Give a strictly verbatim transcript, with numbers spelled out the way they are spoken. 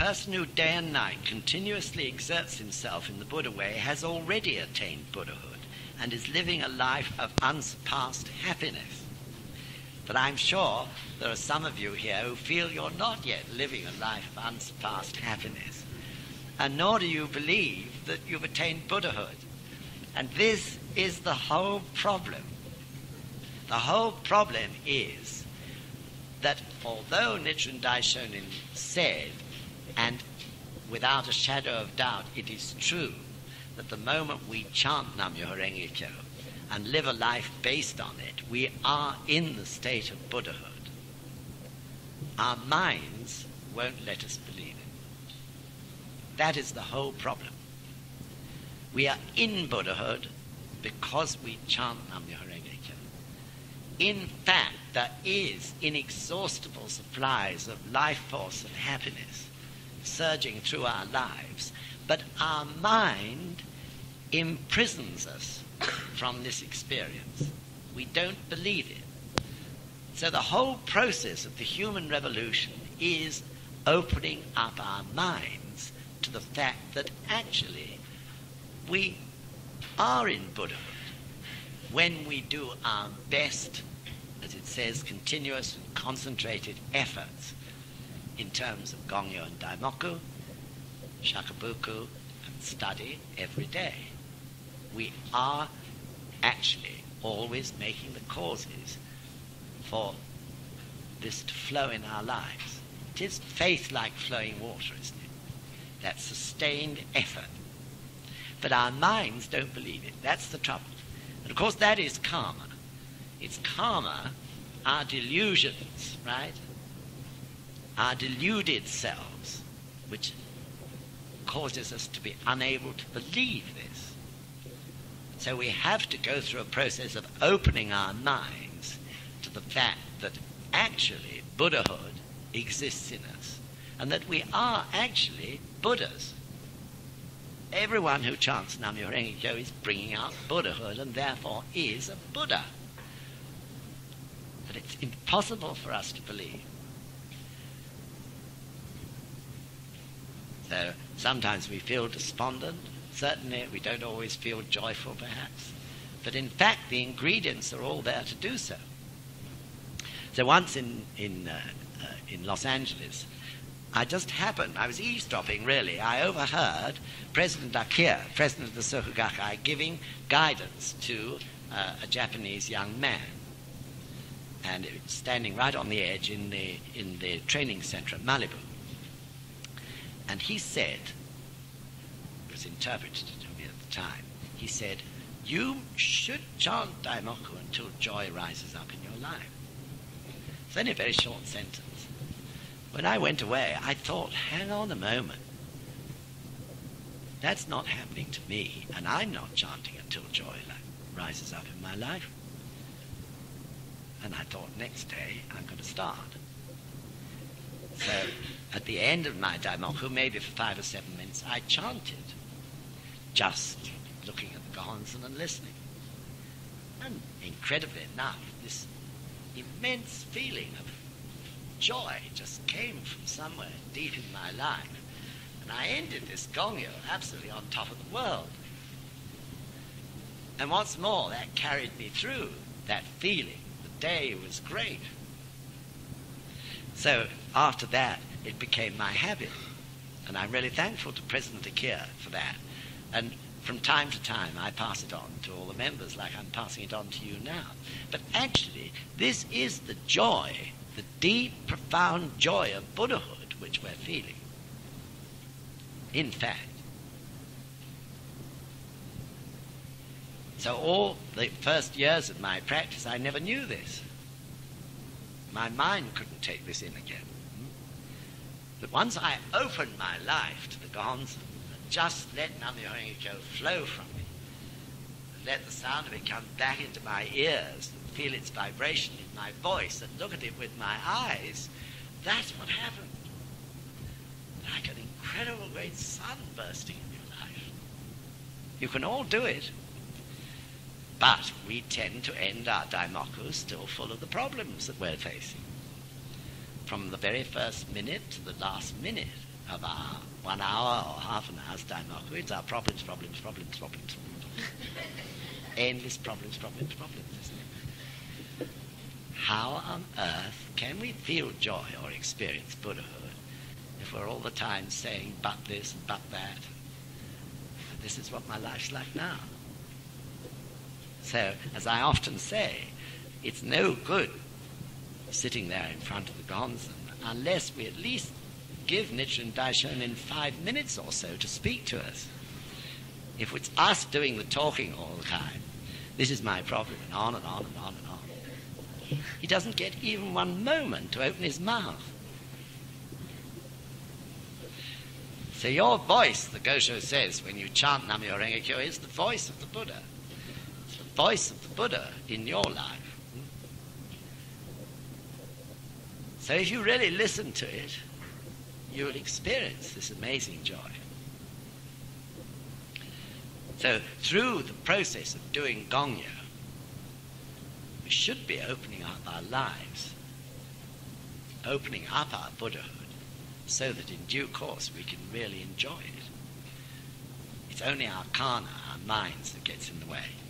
person who day and night continuously exerts himself in the Buddha way has already attained Buddhahood and is living a life of unsurpassed happiness. But I'm sure there are some of you here who feel you're not yet living a life of unsurpassed happiness, and nor do you believe that you've attained Buddhahood. And this is the whole problem. The whole problem is that although Nichiren Daishonin said, and without a shadow of doubt it is true, that the moment we chant Nam-myoho-renge-kyo and live a life based on it, we are in the state of Buddhahood. Our minds won't let us believe it. That is the whole problem. We are in Buddhahood because we chant Nam-myoho-renge-kyo. In fact, there is inexhaustible supplies of life force and happiness surging through our lives, but our mind imprisons us from this experience. We don't believe it. So the whole process of the human revolution is opening up our minds to the fact that actually we are in Buddhahood when we do our best, as it says, continuous and concentrated efforts in terms of gongyo and daimoku, shakabuku, and study every day. We are actually always making the causes for this to flow in our lives. It is faith like flowing water, isn't it? That sustained effort. But our minds don't believe it. That's the trouble. And of course that is karma. It's karma, our delusions, right? Our deluded selves, which causes us to be unable to believe this. So we have to go through a process of opening our minds to the fact that actually Buddhahood exists in us, and that we are actually Buddhas. Everyone who chants Nam-myoho-renge-kyo is bringing out Buddhahood and therefore is a Buddha. But it's impossible for us to believe. So sometimes we feel despondent. Certainly we don't always feel joyful, perhaps. But in fact, the ingredients are all there to do so. So once in, in, uh, uh, in Los Angeles, I just happened, I was eavesdropping really, I overheard President Akira, President of the Soka Gakkai, giving guidance to uh, a Japanese young man. And it was standing right on the edge in the, in the training center at Malibu. And he said, it was interpreted to me at the time, he said, you should chant Daimoku until joy rises up in your life. It's only a very short sentence. When I went away, I thought, hang on a moment. That's not happening to me, and I'm not chanting until joy rises up in my life. And I thought, next day, I'm going to start. So, at the end of my Daimoku, maybe for five or seven minutes, I chanted, just looking at the Gohonzon and listening. And incredibly enough, this immense feeling of joy just came from somewhere deep in my life, and I ended this gongyo absolutely on top of the world. And what's more, that carried me through that feeling. The day was great. So after that, it became my habit, and I'm really thankful to President Akira for that. And from time to time, I pass it on to all the members, like I'm passing it on to you now. But actually, this is the joy, the deep, profound joy of Buddhahood which we're feeling. In fact. So all the first years of my practice, I never knew this. My mind couldn't take this in again. But once I opened my life to the Gohonzon and just let Nam-myoho-renge-kyo flow from me, let the sound of it come back into my ears, feel its vibration in my voice and look at it with my eyes, that's what happened. Like an incredible great sun bursting in your life. You can all do it, but we tend to end our Daimoku still full of the problems that we're facing. From the very first minute to the last minute about one hour or half an hour's time. It's our problems, problems, problems, problems. Endless problems, problems, problems, isn't it? How on earth can we feel joy or experience Buddhahood if we're all the time saying but this and but that? And this is what my life's like now. So, as I often say, it's no good sitting there in front of the Gohonzon unless we at least give Nichiren Daishonin five minutes or so to speak to us. If it's us doing the talking all the time, this is my problem, and on and on and on and on. He doesn't get even one moment to open his mouth. So your voice, the Gosho says, when you chant Nam-myoho-renge-kyo, is the voice of the Buddha. It's the voice of the Buddha in your life. So if you really listen to it, you'll experience this amazing joy. So through the process of doing gongyo, we should be opening up our lives, opening up our Buddhahood, so that in due course we can really enjoy it. It's only our karma, our minds, that gets in the way.